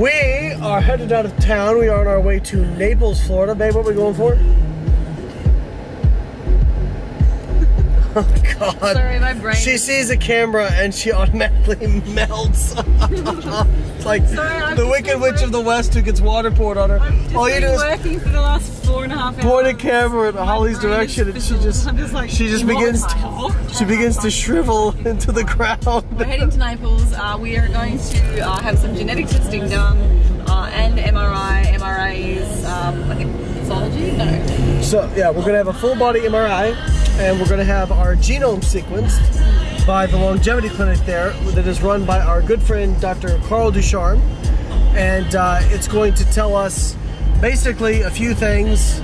We are headed out of town. We are on our way to Naples, Florida. Babe, what are we going for? Oh, God. Sorry, my brain. She sees a camera and she automatically melts. It's like sorry, the Wicked Witch of the West who gets water poured on her. All you do is working for the last 4.5 hours. Point a camera at Holly's direction, and she just begins to shrivel into the ground. We're heading to Naples. We are going to have some genetic testing done and MRIs. I think pathology. No. So yeah, we're gonna have a full body MRI, and we're gonna have our genome sequenced by the Longevity Clinic there, that is run by our good friend Dr. Carl Ducharme, and it's going to tell us basically a few things.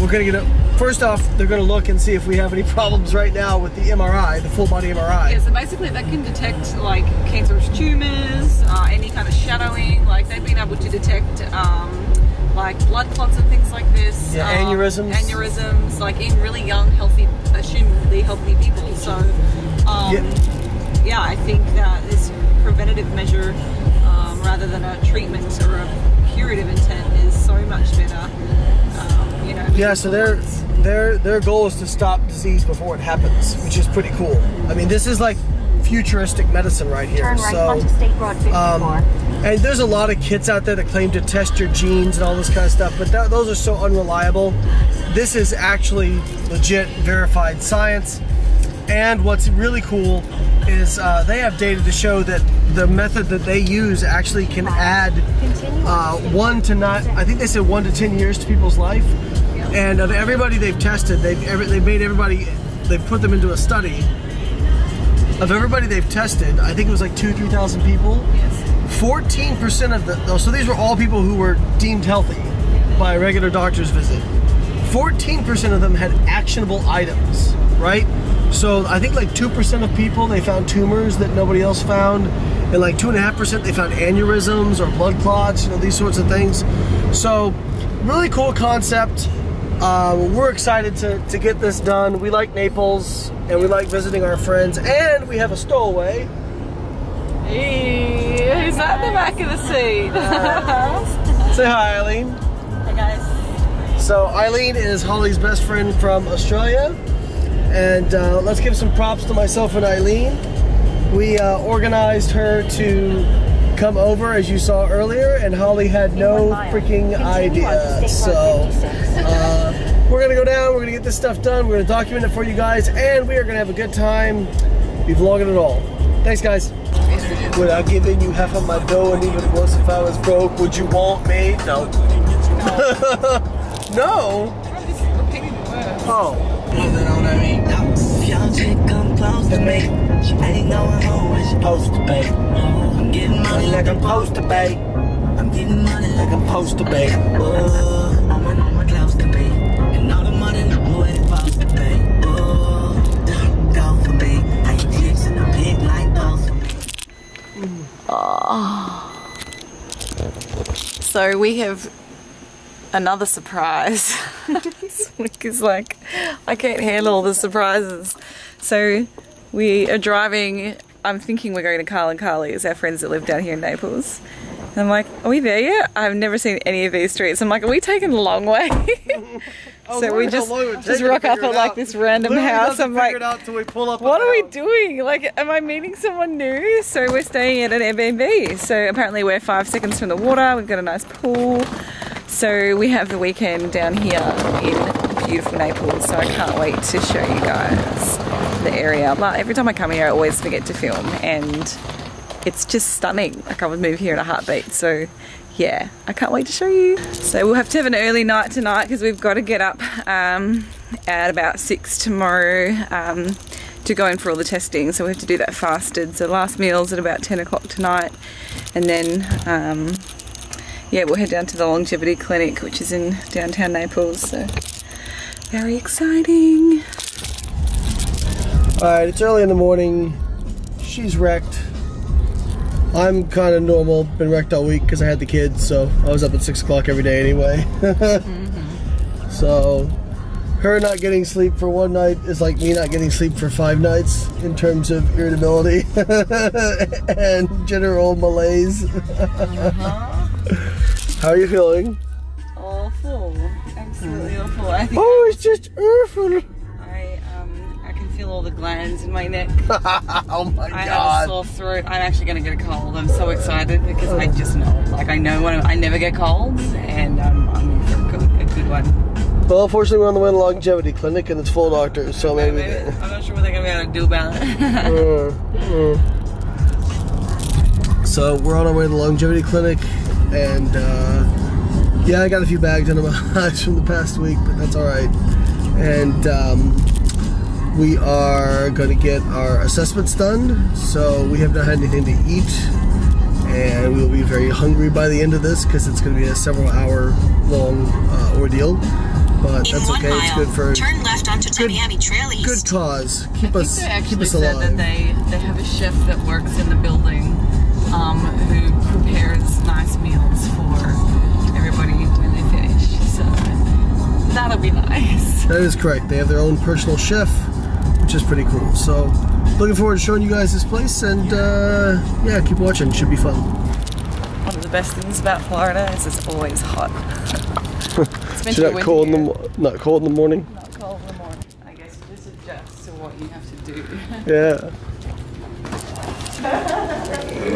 We're going to get a, first off, they're going to look and see if we have any problems right now with the MRI, the full body MRI. Yeah, so basically they can detect like cancerous tumours, any kind of shadowing. Like they've been able to detect like blood clots and things like this. Yeah, aneurysms, like in really young, healthy, assumably healthy people. So, yeah, I think that this preventative measure rather than a treatment or a curative intent is so much better. You know. Yeah. So their goal is to stop disease before it happens, which is pretty cool. I mean, this is like futuristic medicine right here. Turn right onto State Road 54. And there's a lot of kits out there that claim to test your genes and all this kind of stuff, but those are so unreliable. This is actually legit verified science. And what's really cool is they have data to show that the method that they use actually can add 1 to 10 years to people's life. And of everybody they've tested, they've put them into a study. Of everybody they've tested, I think it was like 2,000 or 3,000 people. Yes. 14% of the, so these were all people who were deemed healthy by a regular doctor's visit. 14% of them had actionable items, right? So I think like 2% of people, they found tumors that nobody else found. And like 2.5% they found aneurysms or blood clots, you know, these sorts of things. So really cool concept. We're excited to get this done. We like Naples and we like visiting our friends, and we have a stowaway. Hey, who's at the back of the seat? Say hi, Eileen. Hi, guys. So Eileen is Holly's best friend from Australia, and let's give some props to myself and Eileen. We organized her to come over, as you saw earlier, and Holly had no freaking idea. So we're gonna go down. We're gonna get this stuff done. We're gonna document it for you guys, and we are gonna have a good time. Be vlogging it all. Thanks, guys. Would I give you half of my dough, and even once if I was broke, would you want me? No. No? Oh. I'm getting money like I'm supposed to pay. I'm getting money like I'm supposed to pay. Oh, I'm on my clouds to pay. And all the money in the world is supposed to pay. Oh, God forbid. I just in a pig like those. Oh. So we have another surprise. It's like I can't handle all the surprises. So we are driving. I'm thinking we're going to Carl and Carly's, our friends that live down here in Naples. And I'm like, are we there yet? I've never seen any of these streets. I'm like, are we taking a long way? So we just rock up at like this random house. I'm like, what are we doing? Like, am I meeting someone new? So we're staying at an Airbnb. So apparently we're 5 seconds from the water. We've got a nice pool. So we have the weekend down here in beautiful Naples. So I can't wait to show you guys the area. But every time I come here, I always forget to film, and it's just stunning. Like, I would move here in a heartbeat. So yeah, I can't wait to show you. So we'll have to have an early night tonight because we've got to get up at about 6 tomorrow to go in for all the testing. So we have to do that fasted. So last meal's at about 10 o'clock tonight. And then, yeah, we'll head down to the Longevity Clinic, which is in downtown Naples. So very exciting. All right, it's early in the morning. She's wrecked. I'm kind of normal, been wrecked all week because I had the kids, so I was up at 6 o'clock every day anyway. So her not getting sleep for one night is like me not getting sleep for 5 nights in terms of irritability and general malaise. How are you feeling? Awful. Absolutely awful. I think it's just awful. I can feel all the glands in my neck. Oh my God. I have a sore throat. I'm actually going to get a cold. I'm so excited because I just know. Like, I know when I never get colds, and I'm in for a good one. Well, fortunately, we're on the way to Longevity Clinic, and it's full doctors, so maybe I'm not sure what they're going to be able to do about it. So, we're on our way to Longevity Clinic, and yeah, I got a few bags under my eyes from the past week, but that's alright. And we are going to get our assessments done, so we have not had anything to eat, and we will be very hungry by the end of this, because it's going to be a several-hour-long ordeal. But that's okay. It's good for turn left onto Tamiami Trail East. Good cause. Keep us alive. Said that they have a chef that works in the building who prepares nice meals for everybody when they finish. So that'll be nice. That is correct. They have their own personal chef, which is pretty cool. So looking forward to showing you guys this place, and yeah, keep watching. It should be fun. One of the best things about Florida is it's always hot. It's not cold in the morning. Not cold in the morning. I guess you just adjust to what you have to do. Yeah.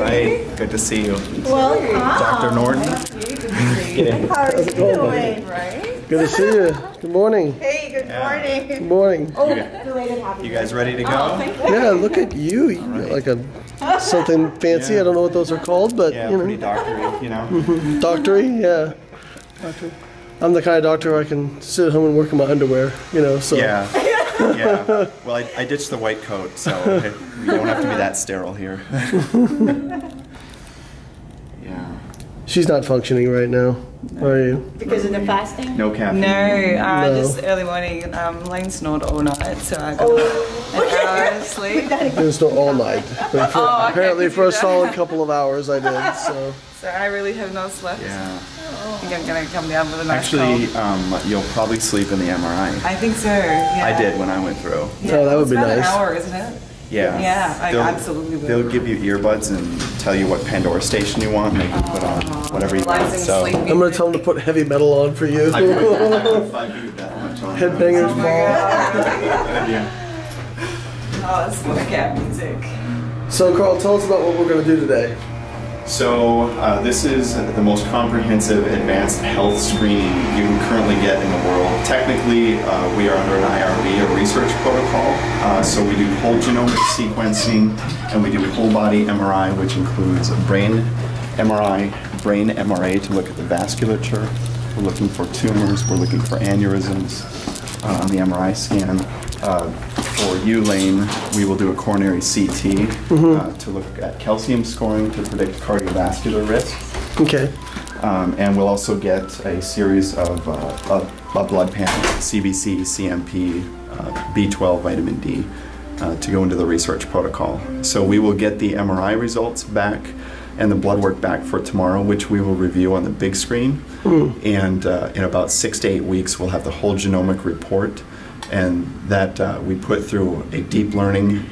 Right. Good to see you. Welcome, Dr. Norton. Thank you. Good to see you. How are you doing? Right. Good to see you. Good morning. Hey. Good morning. Good morning. Oh, belated happy. You guys ready to go? Oh, thank you. Yeah. Look at you. You know, like a something fancy. Yeah. I don't know what those are called, but yeah, you know. Pretty doctory. You know. Doctory. Yeah. Doctor. I'm the kind of doctor I can sit at home and work in my underwear, you know, so. Yeah, yeah. Well, I ditched the white coat, so we don't have to be that sterile here. Yeah. She's not functioning right now, are you? Because of the fasting? No caffeine. No. Just early morning. Layne snored all night, so I got an hour of sleep. I didn't snore all night, but for, apparently for a solid couple of hours I did, so. So I really have not slept. Yeah. I think I'm going to come down with a nice cold. You'll probably sleep in the MRI. I think so, yeah. I did when I went through. Yeah, so that would be nice. It's about an hour, isn't it? Yeah. Yeah, I absolutely would. They'll give you earbuds and tell you what Pandora station you want, and they can put on whatever you want. So. I'm going to tell them to put heavy metal on for you. I do that much on. Headbangers ball. Oh, it's workout music. So, Carl, tell us about what we're going to do today. So this is the most comprehensive advanced health screening you can currently get in the world. Technically, we are under an IRB, a research protocol. So we do whole genomic sequencing, and we do whole body MRI, which includes a brain MRA to look at the vasculature. We're looking for tumors. We're looking for aneurysms on the MRI scan. For you, Layne, we will do a coronary CT to look at calcium scoring to predict cardiovascular risk. Okay. And we'll also get a series of blood panels, CBC, CMP, B12, vitamin D, to go into the research protocol. So we will get the MRI results back and the blood work back for tomorrow, which we will review on the big screen. And in about 6 to 8 weeks, we'll have the whole genomic report. And that we put through a deep learning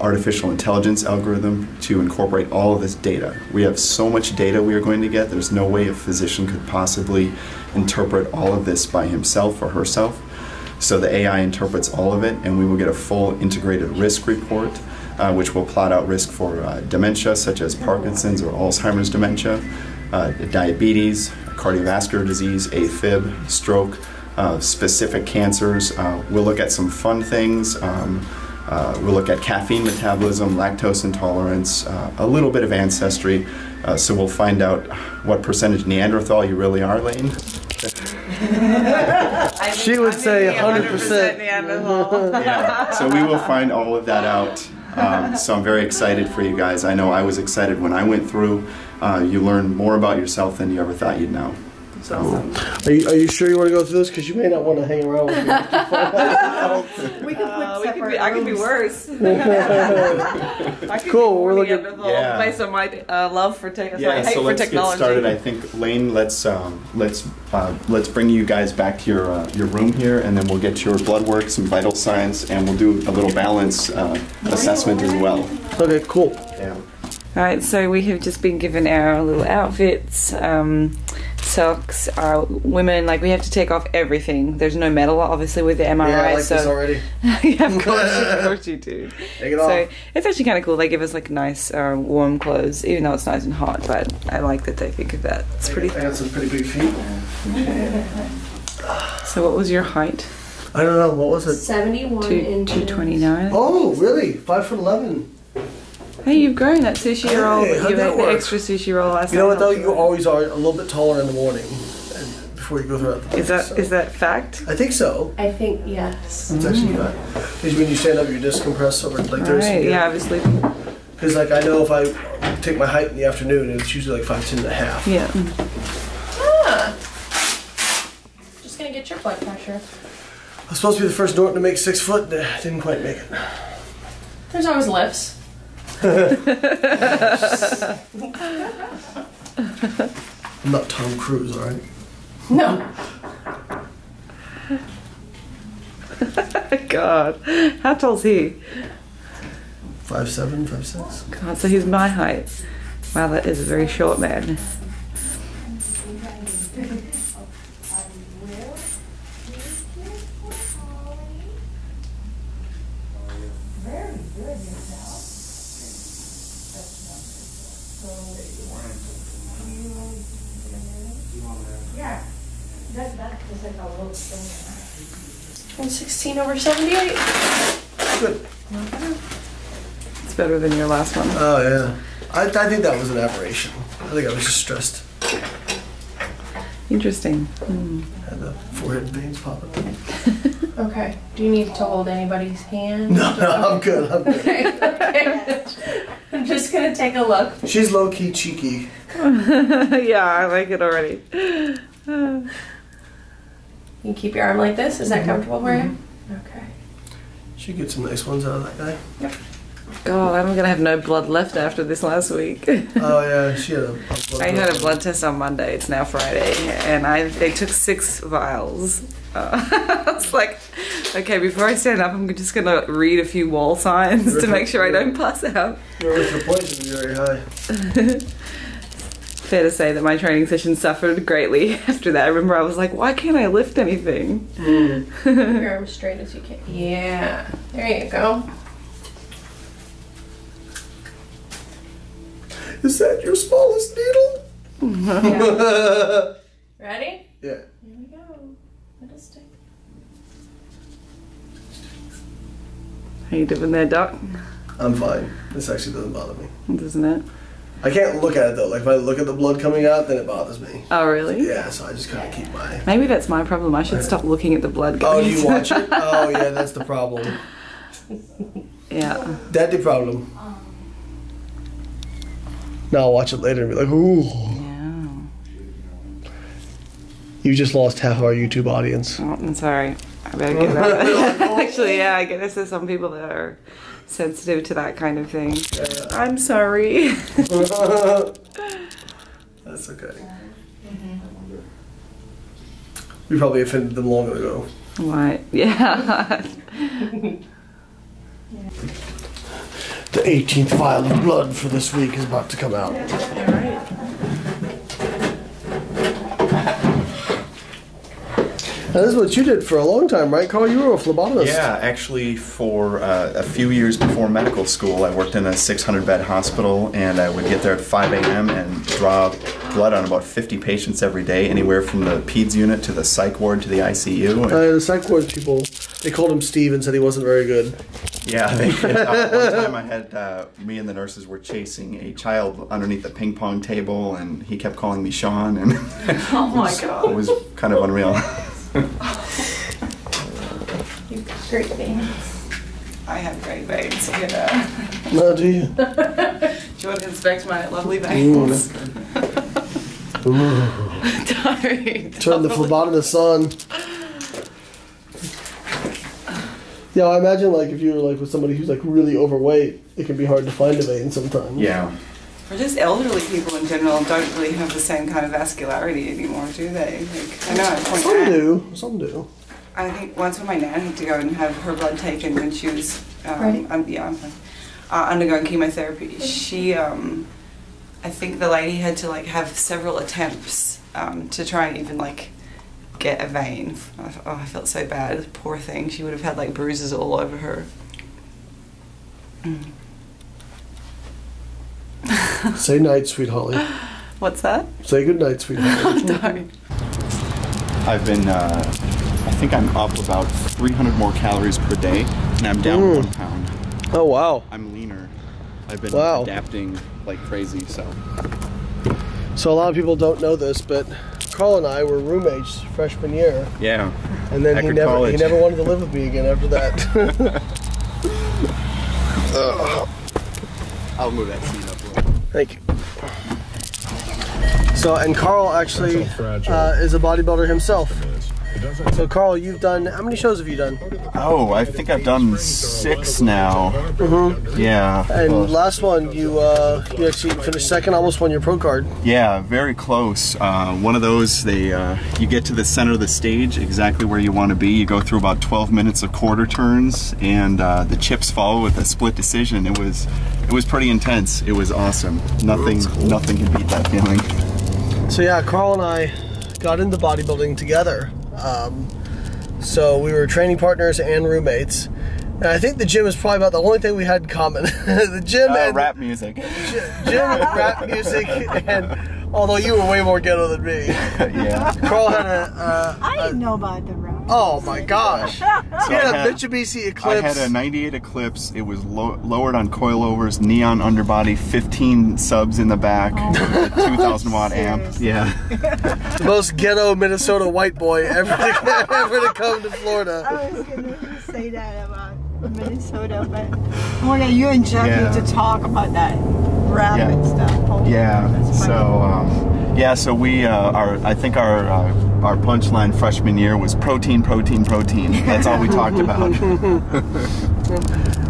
artificial intelligence algorithm to incorporate all of this data. We have so much data we are going to get, there's no way a physician could possibly interpret all of this by himself or herself. So the AI interprets all of it, and we will get a full integrated risk report, which will plot out risk for dementia, such as Parkinson's or Alzheimer's dementia, diabetes, cardiovascular disease, AFib, stroke, specific cancers. We'll look at some fun things. We'll look at caffeine metabolism, lactose intolerance, a little bit of ancestry. So we'll find out what percentage Neanderthal you really are, Layne. She would say 100% Neanderthal. Yeah. So we will find all of that out. So I'm very excited for you guys. I know I was excited when I went through. You learn more about yourself than you ever thought you'd know. It's awesome. Are you sure you want to go through this? Because you may not want to hang around with me. We can put I can be worse. Cool. We're looking based on my love for technology. Yeah, so let's get started. I think Layne, let's bring you guys back to your room here, and then we'll get your blood work, some vital signs, and we'll do a little balance assessment as well. Okay, cool. Yeah. All right, so we have just been given our little outfits, socks, our women, like we have to take off everything. There's no metal, obviously, with the MRI. Yeah, I like this already. Yeah, of course you do. Take it off. So it's actually kind of cool. They give us like nice warm clothes, even though it's nice and hot, but I like that they think of that. It's pretty I got some pretty big feet. So what was your height? I don't know, what was it? 71 inches. 229. Oh, really? 5'11". Hey, you've grown that sushi roll. Hey, you made the extra sushi roll last night. You know what though? You always are a little bit taller in the morning before you go throughout the day. Is that fact? I think so. I think yes. It's actually fact. Because when you stand up, you decompress over like there's. Right. Yeah, obviously. Because like I know if I take my height in the afternoon, it's usually like 5'10.5". Yeah. Ah. Just gonna get your blood pressure. I was supposed to be the first Norton to make 6 foot. Didn't quite make it. There's always lifts. I'm not Tom Cruise, all right? No. God, how tall's he? 5'7", 5'6". God, so he's my height. Wow, that is a very short man. I'm 16/78. Good. It's better than your last one. Oh yeah, I think that was an aberration. I think I was just stressed. Interesting. Mm. Had the forehead veins popping. Okay. Do you need to hold anybody's hand? No, no, I'm good. I'm good. Okay. I'm just gonna take a look. She's low key cheeky. Yeah, I like it already. You keep your arm like this? Is that comfortable for you? Okay. Should get some nice ones out of that guy. Yep. God, I'm going to have no blood left after this last week. Oh, yeah. She had I had a blood test on Monday. It's now Friday. And they took 6 vials. I was like, okay, before I stand up, I'm just going to read a few wall signs to make sure I don't pass out. Your poison is very high. Fair to say that my training session suffered greatly after that. I remember I was like, why can't I lift anything? Mm. Keep your arm straight as you can. Yeah. There you go. Is that your smallest needle? Yeah. Ready? Yeah. Here we go. Let us take it. How you doing there, Doc? I'm fine. This actually doesn't bother me. Doesn't it? I can't look at it though. Like if I look at the blood coming out, then it bothers me. Oh really? Yeah. So I just kind of keep my. Maybe that's my problem. I should stop looking at the blood. Oh, you watch it? Oh yeah, that's the problem. Yeah. That's the problem. Now I'll watch it later and be like, ooh. Yeah. You just lost half of our YouTube audience. Oh, I'm sorry. I better get that. Actually, yeah. I guess there's some people that are sensitive to that kind of thing. I'm sorry. That's okay. We probably offended them long ago. Right, yeah. The 18th vial of blood for this week is about to come out. Now, this is what you did for a long time, right, Carl? You were a phlebotomist. Yeah, actually, for a few years before medical school, I worked in a 600-bed hospital, and I would get there at 5 a.m. and draw blood on about 50 patients every day, anywhere from the peds unit to the psych ward to the ICU. The psych ward people, they called him Steve and said he wasn't very good. Yeah, they did. One time I had, me and the nurses were chasing a child underneath the ping pong table, and he kept calling me Sean, and oh my God. It was kind of unreal. You've got great veins. I have great veins. No, do you? Do you want to inspect my lovely veins? Ooh. Totally. Turn the phlebotomist on. Yeah, I imagine like if you're like with somebody who's like really overweight, it can be hard to find a vein sometimes. Yeah. Or just elderly people in general don't really have the same kind of vascularity anymore, do they? Like, I know at point some do. Some do. I think once when my nan had to go and have her blood taken when she was undergoing chemotherapy, she I think the lady had to like have several attempts to try and even like get a vein. Oh, I felt so bad. Poor thing. She would have had like bruises all over her. Mm. Say night, sweet Holly. What's that? Say good night, sweet Holly. Darn. I've been, I think I'm up about 300 more calories per day, and I'm down 1 pound. Oh, wow. I'm leaner. I've been adapting like crazy, so. So a lot of people don't know this, but Carl and I were roommates freshman year. Yeah. And then he never wanted to live with me again after that. I'll move that seat up a little. Thank you. So, and Carl actually is a bodybuilder himself. So Carl, you've done, how many shows have you done? Oh, I think I've done 6 now. Mm-hmm. Yeah. And last one, you actually finished second, almost won your pro card. Yeah, very close. One of those, you get to the center of the stage, exactly where you want to be. You go through about 12 minutes of quarter turns, and the chips follow with a split decision. It was pretty intense. It was awesome. Nothing can beat that feeling. So yeah, Carl and I got into bodybuilding together. So we were training partners and roommates, and I think the gym is probably about the only thing we had in common. The gym and rap music. Rap music, and although you were way more ghetto than me. Yeah. Carl had I didn't know about the rap. Oh my gosh. So I had a Mitsubishi Eclipse. I had a 98 Eclipse. It was lowered on coilovers, neon underbody, 15 subs in the back, a 2,000 watt amp. Yeah. The most ghetto Minnesota white boy ever to come to Florida. I was going to say that about Minnesota, but Mona, you and Jeff need to talk about that rap and stuff. Oh, yeah. So, I think our punchline freshman year was protein, protein, protein. That's all we talked about.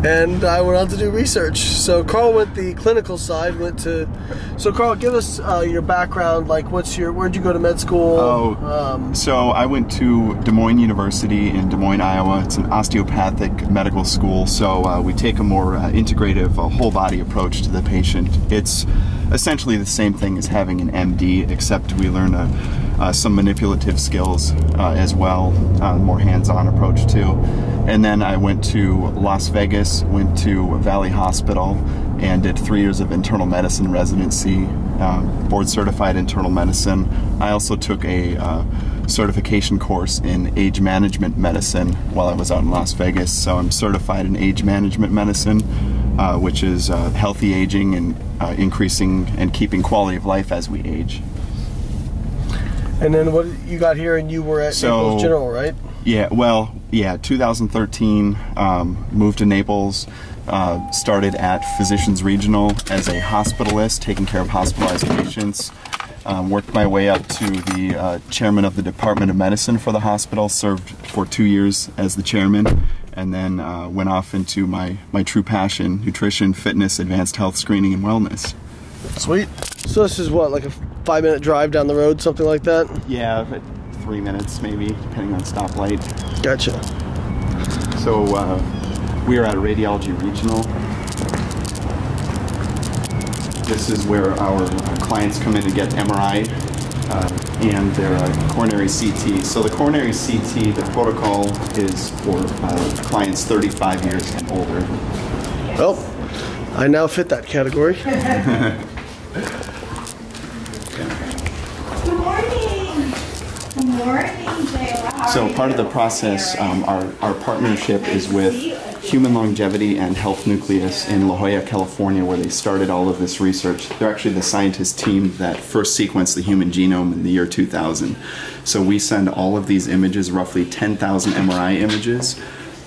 And I went on to do research. So Carl went the clinical side. So Carl, give us your background. Like, where'd you go to med school? So I went to Des Moines University in Des Moines, Iowa. It's an osteopathic medical school. So we take a more integrative, whole body approach to the patient. It's essentially the same thing as having an MD, except we learn some manipulative skills as well, more hands-on approach too. And then I went to Las Vegas, went to Valley Hospital, and did 3 years of internal medicine residency, board-certified internal medicine. I also took a certification course in age management medicine while I was out in Las Vegas, so I'm certified in age management medicine. Which is healthy aging and increasing and keeping quality of life as we age. And then what you got here, and you were at Naples General, right? Yeah, 2013, moved to Naples, started at Physicians Regional as a hospitalist, taking care of hospitalized patients. Worked my way up to the chairman of the Department of Medicine for the hospital, served for 2 years as the chairman, and then went off into my true passion, nutrition, fitness, advanced health screening, and wellness. Sweet. So this is what, like a 5-minute drive down the road, something like that? Yeah, but 3 minutes maybe, depending on stoplight. Gotcha. So we are at Radiology Regional. This is where our clients come in to get MRI and their coronary CT. So the coronary CT, the protocol is for clients 35 years and older. Well, I now fit that category. Good morning. Good morning, Jayla. So part of the process, our partnership is with Human Longevity and Health Nucleus in La Jolla, California, where they started all of this research. They're actually the scientist team that first sequenced the human genome in the year 2000. So we send all of these images, roughly 10,000 MRI images,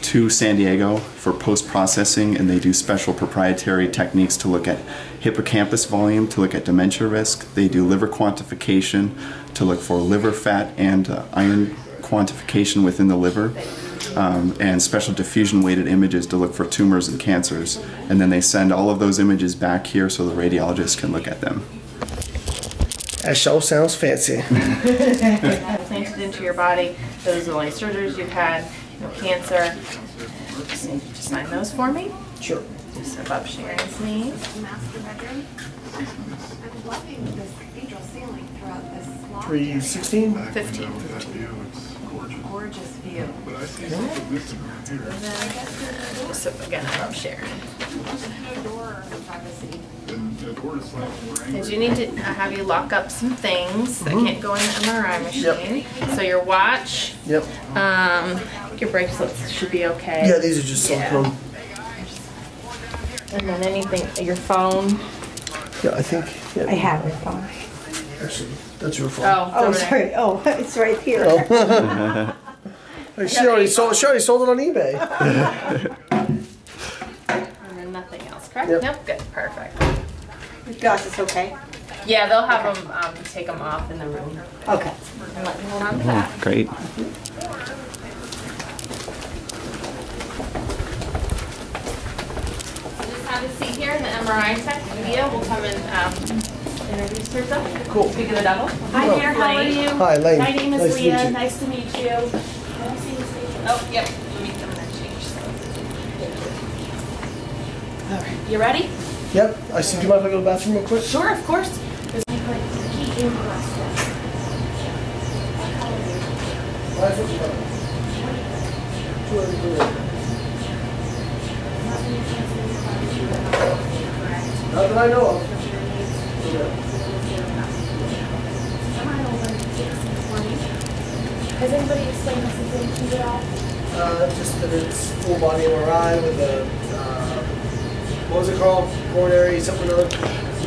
to San Diego for post-processing, and they do special proprietary techniques to look at hippocampus volume, to look at dementia risk. They do liver quantification to look for liver fat and iron quantification within the liver, and special diffusion-weighted images to look for tumors and cancers. And then they send all of those images back here so the radiologist can look at them. That sure sounds fancy. Planted into your body, those are the only surgeries you've had, no cancer. Just need you to sign those for me. Sure. Just above Sharon's name. Master bedroom. I'm loving this cathedral ceiling throughout this long 316? 15. Gorgeous view. But I see something again above Sharon. Because you need to have you lock up some things that can't go in the MRI machine. Yep. So your watch, yep. Your bracelets should be okay. Yeah, these are just silicone. Yeah. And then anything, your phone. Yeah, I think. Yeah. I have your phone. Actually, that's your phone. Oh sorry. Oh, it's right here. Oh. Like she already sold it on eBay. Correct? Yep. Nope. Good. Perfect. Your glass is okay? Yeah, they'll have them take them off in the room. Okay. And let me hold on to that. Great. So just have a seat here in the MRI tech. Lydia will come and introduce herself. Cool. Speak of the devil. Hi there. How are you? Hi, Layne. My name is Leah. Nice to meet you. Oh, yep. All right. You ready? Yep. I see. Do you mind if I go to the bathroom real quick? Sure, of course. Not that I know of. Has anybody explained this to you at all? Just that it's full body MRI with a what was it called? Coronary something or other?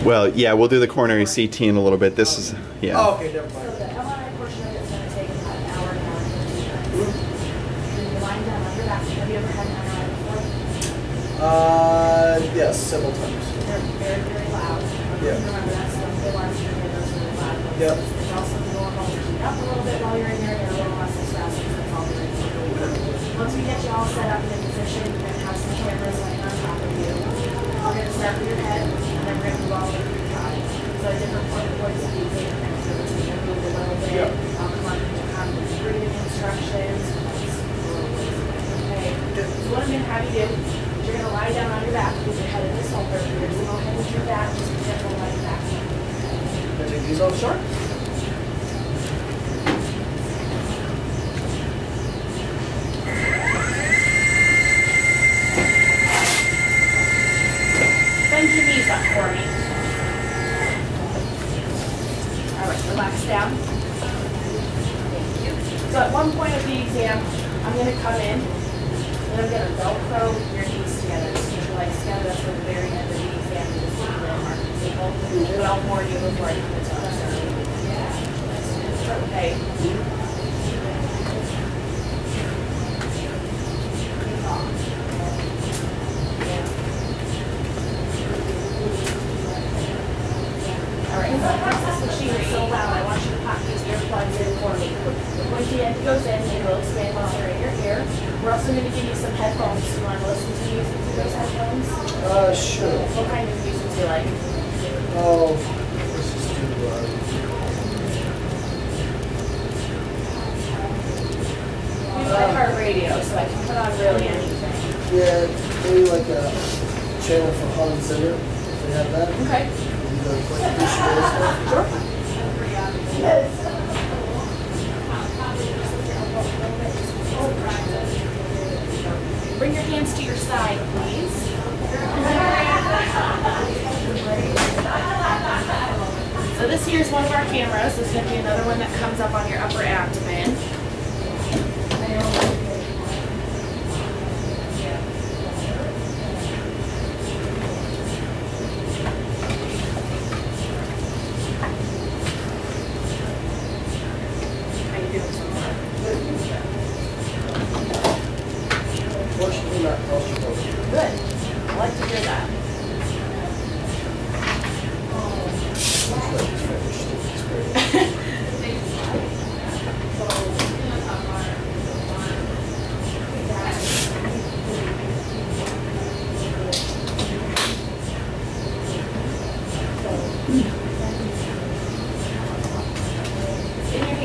Well, yeah, we'll do the coronary CT in a little bit. This is, yeah. Oh, okay, never mind. So the MRI portion of it is going to take about an hour and a half to 2 hours. You lined up under that. Have you ever had an MRI before? Yes, several times. They're very, very loud. Yeah. Remember that stuff. They want to hear those really loud. Yep. There's also the door holding up a little bit while you're in there. They're a little less distracting than all the rest. Once we get you all set up in a position, we're going to have some cameras laying on top of you. We're going to start with your head, and then we're going to go all over your body. So at different points of view, you're going to move a little bit. Yeah. I'll come up with breathing instructions. Okay. So what I'm going to have you do is you're going to lie down on your back with your head in this holder. You're going to go ahead with your back, just pretend to lie back. Can I take these off? Sure. Your knees up for me. All right, relax down. Thank you. So at one point of the exam, I'm going to come in and I'm going to Velcro your knees together. So your legs together. That's the very end of the exam. You just leave them on the table. But I'll warn you before I put it on. Okay.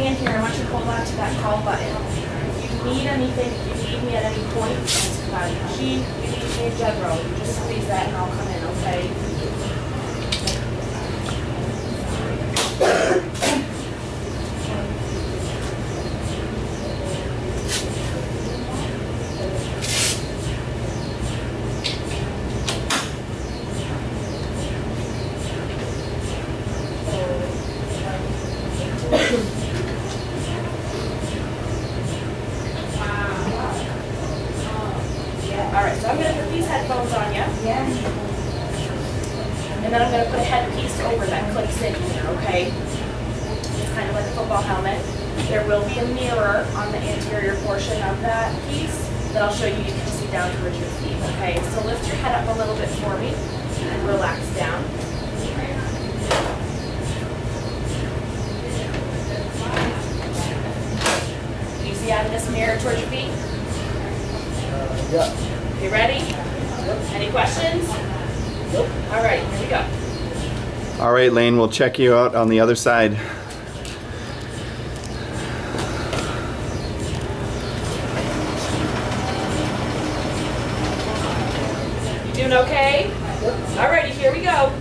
in here, I want you to hold on to that call button. If you need anything, if you need me at any point, ask about EG, if you need me in general, you just squeeze that and I'll come in, okay? All right, Layne, we'll check you out on the other side. You doing okay? All righty, here we go.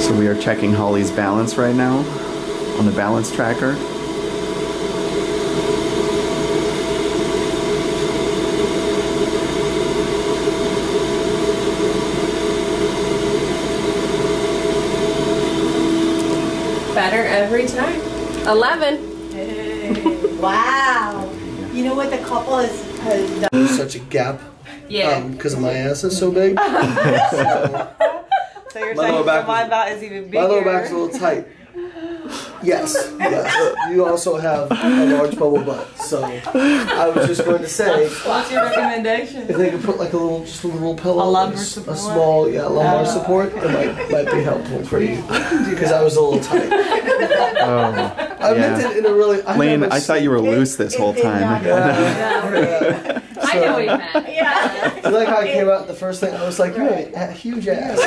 So we are checking Holly's balance right now on the balance tracker. Every time. 11. Hey. Wow. You know what the couple has done? There's such a gap. Yeah. Because my ass is so big. So you're saying my butt is even bigger. My lower back's a little tight. Yes. Yes. You also have a large bubble butt. So I was just going to say. What's your recommendation? If they could put like a little, just a little pillow, a small, yeah, lumbar support, it might be helpful for you because I was a little tight. Oh, I meant it in a really. Layne, I thought you were loose this whole time. Yeah. So, I know what you meant. Yeah. I like how I came out the first thing. I was like, you're a huge ass.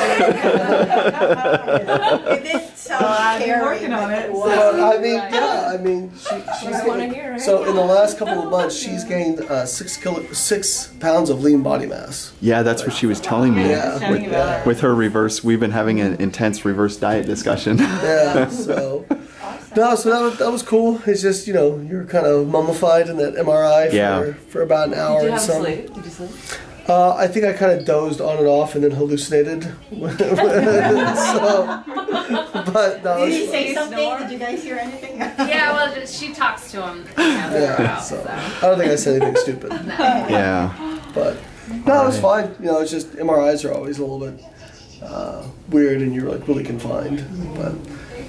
I've been working on it. So, I mean, yeah. I mean, she's gained, hear, right? So in the last couple of months, she's gained 6 pounds of lean body mass. Yeah, that's what she was telling me. Yeah. With her reverse, we've been having an intense reverse diet discussion. Yeah. So. No, so that was cool. It's just, you know, you were kind of mummified in that MRI for about an hour or so. Did you sleep? I think I kind of dozed on and off and then hallucinated. Did he say something? Did you guys hear anything? Yeah, well, she talks to him. I don't think I said anything stupid. No. Yeah. But, no, it was fine. You know, it's just MRIs are always a little bit weird and you're, like, really confined. But...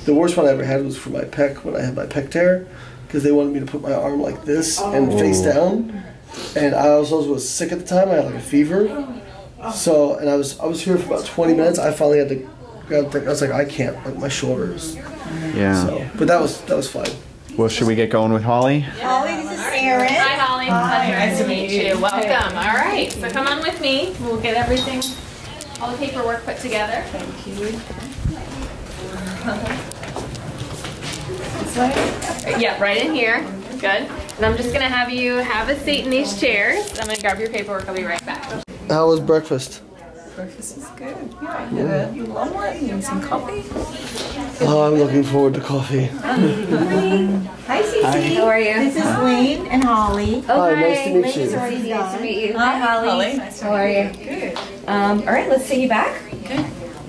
the worst one I ever had was for my pec, when I had my pec tear, because they wanted me to put my arm like this and face down. And I also was sick at the time. I had like a fever. So, and I was here for about 20 minutes. I finally had to grab the, I was like, I can't, like my shoulders. Yeah. So, but that was fine. Well, should we get going with Holly? Yeah. Holly, this is Erin. Hi, Holly. Hi. Nice to meet you. Welcome. All right. So come on with me. We'll get everything, all the paperwork put together. Thank you. Yeah, right in here. Good. And I'm just going to have you have a seat in these chairs. I'm going to grab your paperwork. I'll be right back. How was breakfast? Breakfast was good. Yeah, I had a omelet and some coffee. Oh, I'm looking forward to coffee. Hi, Cece. How are you? This is Layne and Holly. Oh, hi, nice to meet you. Nice to meet you. Hi, Holly. How are you? Good. All right, let's take you back. Good.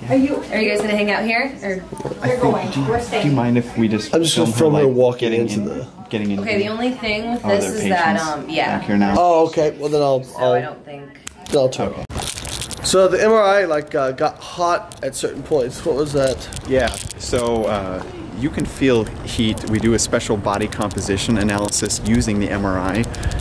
Are you guys gonna hang out here? We're staying. Do you mind if we just? I'm just gonna film her walking into the getting in. Okay. The only thing with this is that back here now. Oh, okay. Well then I don't think. Then I'll talk. Okay. So the MRI got hot at certain points. What was that? Yeah. So you can feel heat. We do a special body composition analysis using the MRI.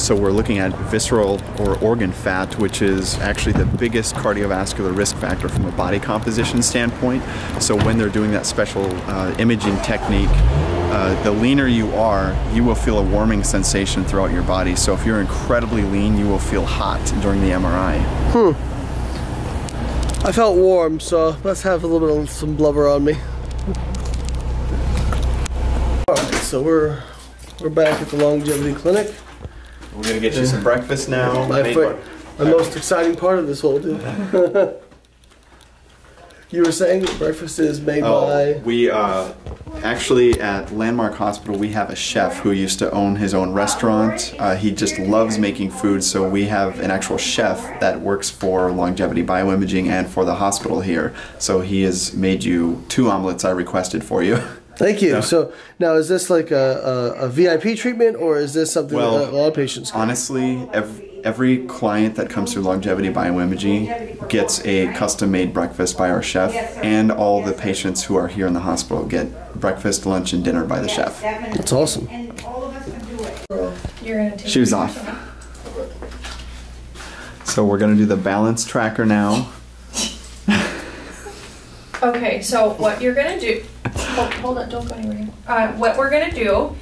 So we're looking at visceral or organ fat, which is actually the biggest cardiovascular risk factor from a body composition standpoint. So when they're doing that special imaging technique, The leaner you are, you will feel a warming sensation throughout your body. So if you're incredibly lean, you will feel hot during the MRI. I felt warm, so let's have a little bit of some blubber on me. Alright, so we're back at the Longevity Clinic. We're gonna get you some breakfast now. My most exciting part of this whole deal. You were saying that breakfast is made by... We actually at Landmark Hospital, we have a chef who used to own his own restaurant. He just loves making food, so we have an actual chef that works for Longevity BioImaging and for the hospital here. So he has made you 2 omelets I requested for you. Thank you. So now, is this like a VIP treatment, or is this something that a lot of patients get? Honestly, every client that comes through Longevity BioImaging gets a custom-made breakfast by our chef, and all the patients who are here in the hospital get breakfast, lunch, and dinner by the chef. That's awesome. Shoes off. So we're going to do the balance tracker now. Okay, so what you're going to do... Hold on, don't go anywhere. What we're going to do...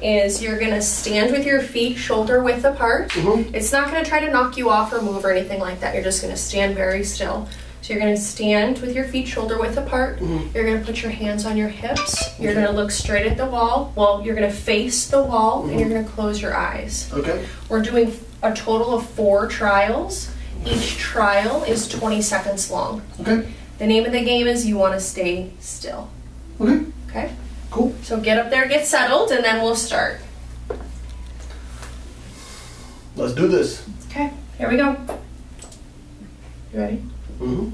is you're gonna stand with your feet shoulder width apart. It's not gonna try to knock you off or move or anything like that. You're just gonna stand very still. So you're gonna stand with your feet shoulder width apart. You're gonna put your hands on your hips. You're gonna look straight at the wall. Well, you're gonna face the wall and you're gonna close your eyes. Okay. We're doing a total of 4 trials. Each trial is 20 seconds long. Okay. The name of the game is you wanna stay still. Okay. Okay? Cool. So get up there, get settled, and then we'll start. Let's do this. Okay, here we go. You ready? Mm-hmm.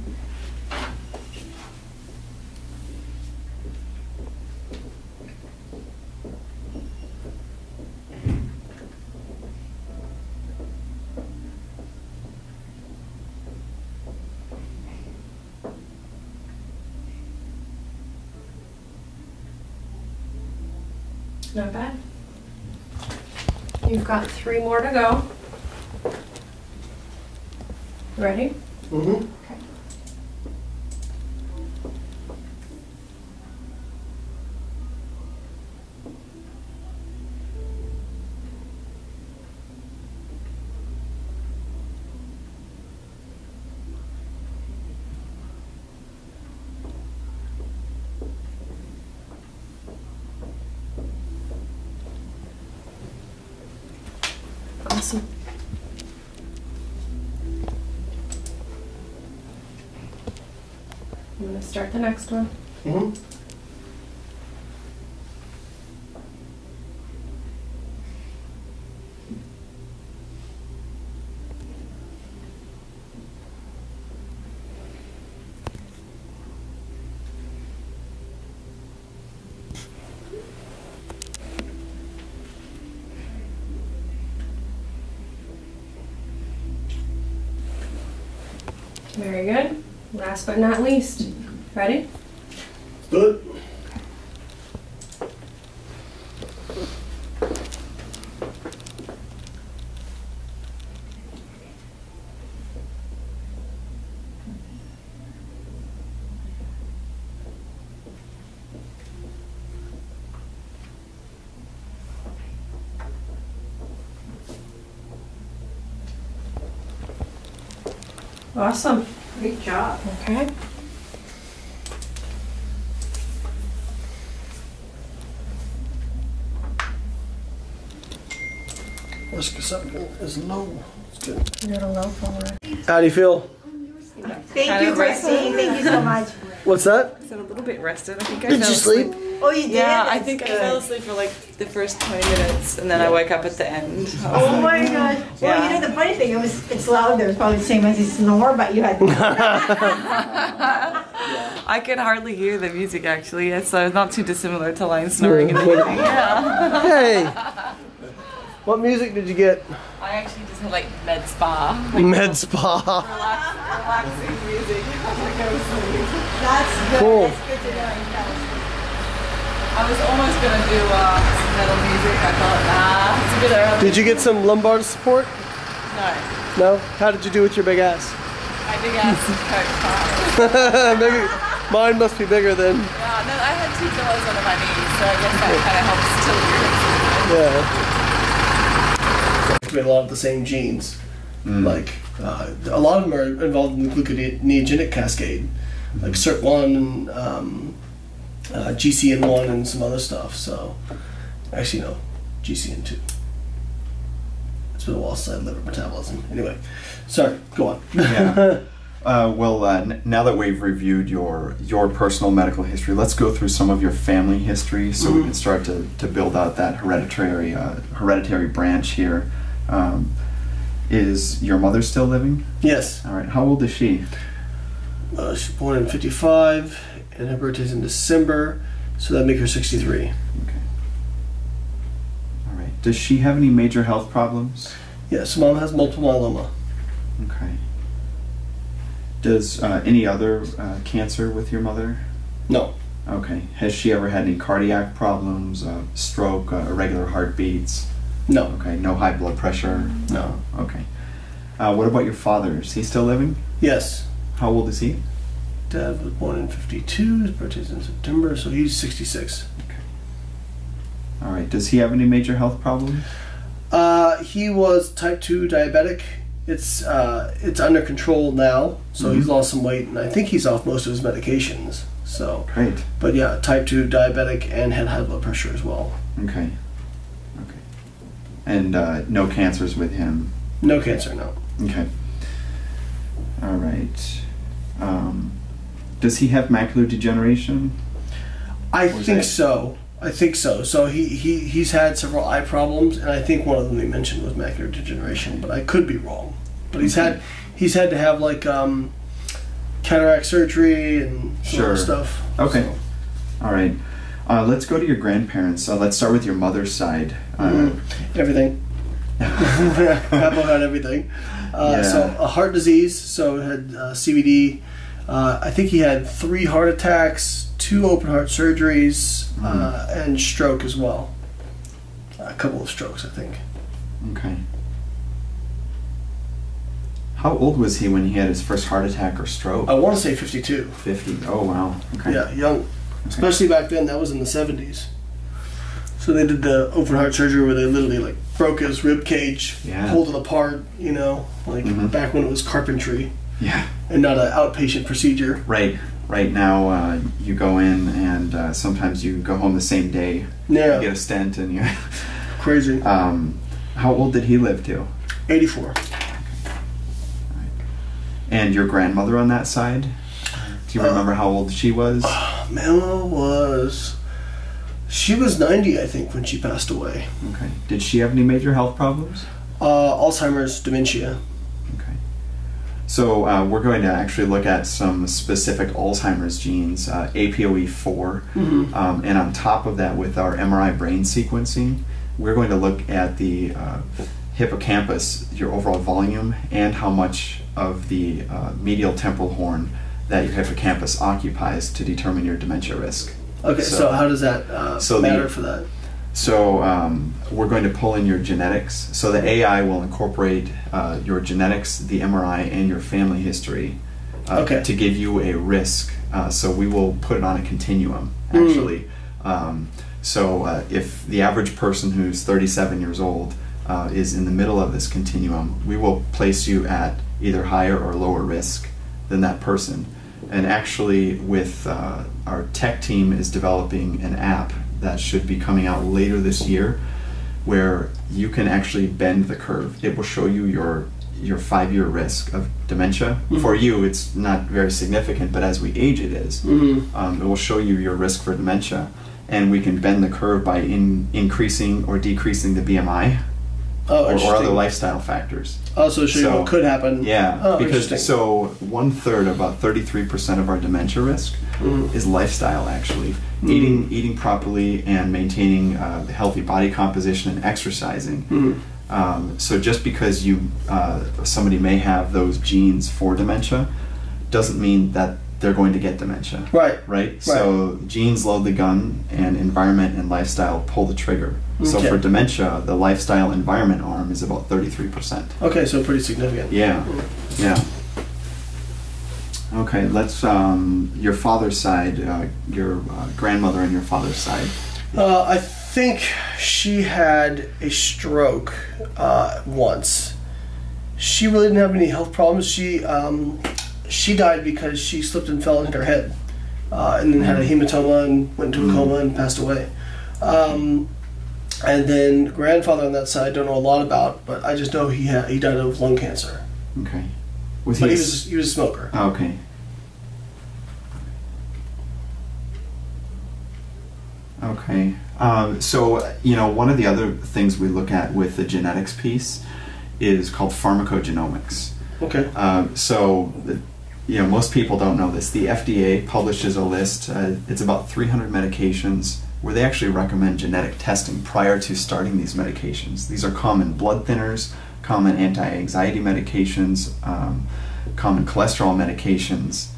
Not bad. You've got 3 more to go. Ready? Mm-hmm. Okay. Awesome. I'm going to start the next one. Mm-hmm. Very good. Last but not least. Ready? Good. Awesome. Great job. Okay. Risk assessment is low. It's good. You got a low follower. How do you feel? Thank you, Christine. Thank you so much. What's that? I said a little bit rested. I think I fell asleep. Did you sleep? Oh, you did? Yeah, I think I fell asleep for like the first 20 minutes, and then I wake up at the end. Oh my gosh. Well, you know, the funny thing, it's loud. There was probably the same as you snore, but you had... I could hardly hear the music, actually, so it's not too dissimilar to Layne snoring in the beginning. Yeah. Hey! What music did you get? I actually just had like med spa. Like, med spa. Relaxing music. That's good. Cool. That's good to know. I was almost gonna do some metal music. I thought, nah, it's a bit early. Did you get some lumbar support? No. No? How did you do with your big ass? My big ass is coke. Maybe. Mine must be bigger than... Yeah, no, I had 2 kilos under my knees, so I guess that kind of helps to weird. Yeah. We have a lot of the same genes. Mm. Like, a lot of them are involved in the gluconeogenic cascade, like CERT1 and GCN1 and some other stuff, so... Actually, no, GCN2. It's been a while since I had liver metabolism. Anyway, sorry, go on. Yeah. Now that we've reviewed your personal medical history, let's go through some of your family history so we can start to build out that hereditary branch here. Is your mother still living? Yes. All right. How old is she? She was born in '55, and her birthday's in December, so that makes her 63. Okay. All right. Does she have any major health problems? Yes, Mom has multiple myeloma. Okay. Does any other cancer with your mother? No. Okay. Has she ever had any cardiac problems, stroke, irregular heartbeats? No. Okay. No high blood pressure? No. Okay. What about your father? Is he still living? Yes. How old is he? Dad was born in '52. His birthday's in September, so he's 66. Okay. All right. Does he have any major health problems? He was type 2 diabetic. It's under control now, so he's lost some weight, and I think he's off most of his medications. So, great. But yeah, type 2 diabetic and had high blood pressure as well. Okay. Okay. And no cancers with him? No cancer, no. Okay. All right. Does he have macular degeneration? I think so. I think so. So he's had several eye problems, and I think one of them they mentioned was macular degeneration, but I could be wrong. But he's had to have like cataract surgery and sort of stuff. Okay, so. All right. Let's go to your grandparents. Let's start with your mother's side. Everything. Apple had everything. So a heart disease. So it had CVD. I think he had 3 heart attacks, 2 open heart surgeries, and stroke as well. A couple of strokes, I think. Okay. How old was he when he had his first heart attack or stroke? I want to say 52. 50. Oh, wow. Okay. Yeah, young. Okay. Especially back then, that was in the 70s. So they did the open heart surgery where they literally like broke his rib cage, pulled it apart, you know, like back when it was carpentry. Yeah, and not an outpatient procedure. Right. Right now, you go in, and sometimes you go home the same day. Yeah. You get a stent, and you. Crazy. How old did he live to? 84. Okay. Right. And your grandmother on that side? Do you remember how old she was? Mama was. She was 90, I think, when she passed away. Okay. Did she have any major health problems? Alzheimer's, dementia. So we're going to actually look at some specific Alzheimer's genes, APOE4, and on top of that with our MRI brain sequencing, we're going to look at the hippocampus, your overall volume, and how much of the medial temporal horn that your hippocampus occupies to determine your dementia risk. Okay, so how does that matter for that? So we're going to pull in your genetics. So the AI will incorporate your genetics, the MRI, and your family history to give you a risk. So we will put it on a continuum, actually. If the average person who's 37 years old is in the middle of this continuum, we will place you at either higher or lower risk than that person. And actually, with our tech team is developing an app that should be coming out later this year, where you can actually bend the curve. It will show you your 5-year risk of dementia. For you, it's not very significant, but as we age, it is. It will show you your risk for dementia, and we can bend the curve by increasing or decreasing the BMI or other lifestyle factors. So show you what could happen. Yeah, because so 1/3, about 33% of our dementia risk is lifestyle, actually. Eating properly and maintaining a healthy body composition and exercising. So just because you somebody may have those genes for dementia doesn't mean that they're going to get dementia. Right? So genes load the gun, and environment and lifestyle pull the trigger. So for dementia, the lifestyle environment arm is about 33%. Okay, so pretty significant. Yeah. Okay, let's, your father's side, your grandmother on your father's side. I think she had a stroke once. She really didn't have any health problems. She died because she slipped and fell and hit her head, and then had a hematoma and went into a coma and passed away. And then grandfather on that side, I don't know a lot about, but I just know he died of lung cancer. Okay. But he was a smoker. Okay. Okay. So, you know, one of the other things we look at with the genetics piece is called pharmacogenomics. Okay. So, you know, most people don't know this. The FDA publishes a list. It's about 300 medications where they actually recommend genetic testing prior to starting these medications. These are common blood thinners, common anti-anxiety medications, common cholesterol medications,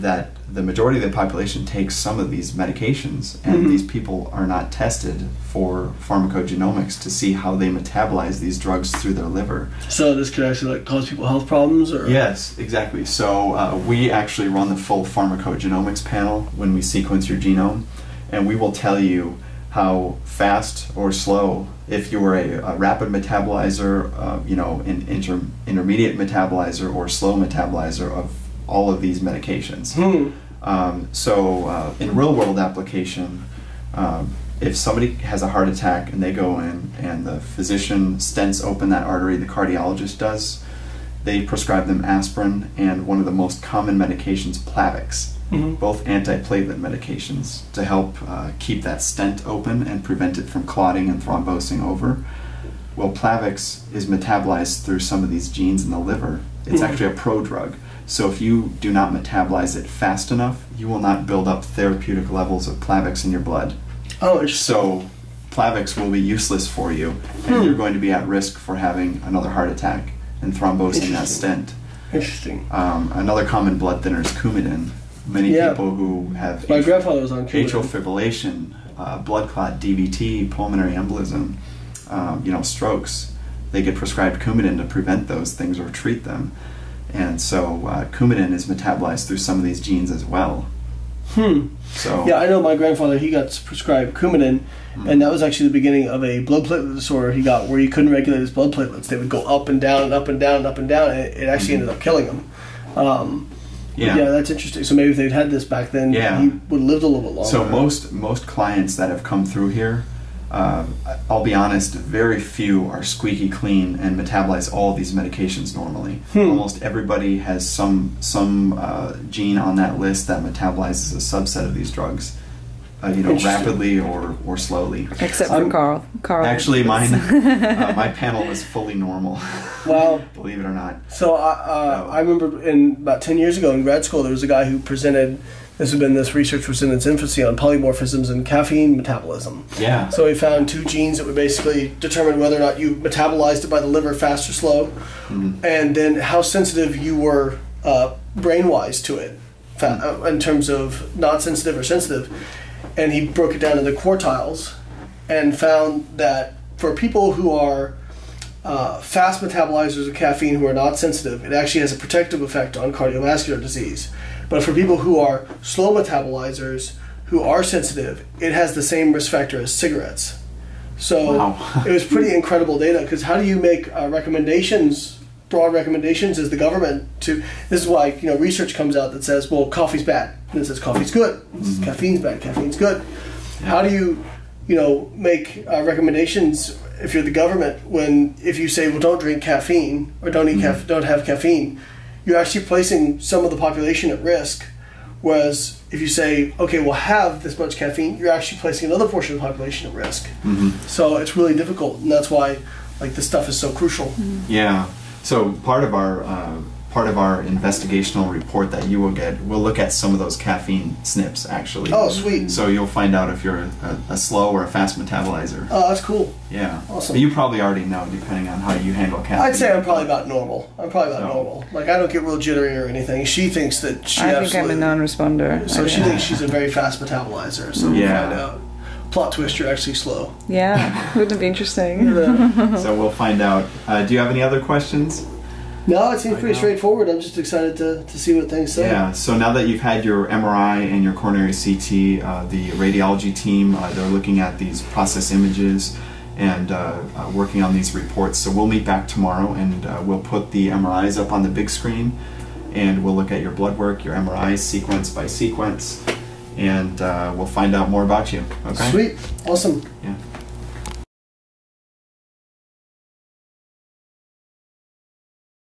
that the majority of the population takes some of these medications, and these people are not tested for pharmacogenomics to see how they metabolize these drugs through their liver. So this could actually like cause people health problems? Or? Yes, exactly. So we actually run the full pharmacogenomics panel when we sequence your genome, and we will tell you how fast or slow, if you were a rapid metabolizer, you know, an intermediate metabolizer or slow metabolizer of all of these medications. So in real world application, if somebody has a heart attack and they go in and the physician stents open that artery, the cardiologist does, they prescribe them aspirin and one of the most common medications, Plavix. Both antiplatelet medications to help keep that stent open and prevent it from clotting and thrombosing over. Well, Plavix is metabolized through some of these genes in the liver. It's actually a prodrug. So if you do not metabolize it fast enough, you will not build up therapeutic levels of Plavix in your blood. Oh, so Plavix will be useless for you, and you're going to be at risk for having another heart attack and thrombosing that stent. Interesting. Another common blood thinner is Coumadin. Many people who have my grandfather was on atrial fibrillation, blood clot, DVT, pulmonary embolism, you know, strokes, they get prescribed Coumadin to prevent those things or treat them. And so Coumadin is metabolized through some of these genes as well. So yeah, I know my grandfather, he got prescribed Coumadin, and that was actually the beginning of a blood platelet disorder he got where he couldn't regulate his blood platelets. They would go up and down and up and down and up and down, and it actually ended up killing him. Yeah, that's interesting. So maybe if they'd had this back then, he would have lived a little bit longer. So most clients that have come through here, I'll be honest, very few are squeaky clean and metabolize all these medications normally. Almost everybody has some gene on that list that metabolizes a subset of these drugs, you know, rapidly or slowly. Except for Carl. Actually, mine, my panel was fully normal. Wow. Believe it or not. So I remember in about 10 years ago in grad school, there was a guy who presented, this research was in its infancy, on polymorphisms and caffeine metabolism. Yeah. So he found two genes that would basically determine whether or not you metabolized it by the liver fast or slow, and then how sensitive you were brain-wise to it in terms of not sensitive or sensitive. And he broke it down into quartiles and found that for people who are fast metabolizers of caffeine who are not sensitive, it actually has a protective effect on cardiovascular disease. But for people who are slow metabolizers who are sensitive, it has the same risk factor as cigarettes. So it was pretty incredible data, because how do you make recommendations, broad recommendations as the government to, this is why, you know, research comes out that says, well, coffee's bad. And it says coffee's good. It says caffeine's bad. Caffeine's good. Yeah. How do you, you know, make recommendations if you're the government when, if you say, well, don't drink caffeine or don't eat don't have caffeine, you're actually placing some of the population at risk. Whereas if you say, okay, well, have this much caffeine, you're actually placing another portion of the population at risk. So it's really difficult, and that's why like this stuff is so crucial. Yeah. So part of our investigational report that you will get, we'll look at some of those caffeine SNPs actually. Oh, sweet! So you'll find out if you're a slow or a fast metabolizer. Oh, that's cool. Yeah, awesome. But you probably already know, depending on how you handle caffeine. I'd say I'm probably about normal. I'm probably about normal. Like I don't get real jittery or anything. She thinks that she. I think I'm a non-responder. So she thinks she's a very fast metabolizer. So we'll find out. Plot twist, you're actually slow. Yeah, wouldn't it be interesting? So we'll find out. Do you have any other questions? No, it seems pretty straightforward. I'm just excited to see what things say. Yeah, so now that you've had your MRI and your coronary CT, the radiology team, they're looking at these process images and working on these reports. So we'll meet back tomorrow and we'll put the MRIs up on the big screen and we'll look at your blood work, your MRIs, sequence by sequence, and we'll find out more about you. Okay? Sweet. Awesome. Yeah.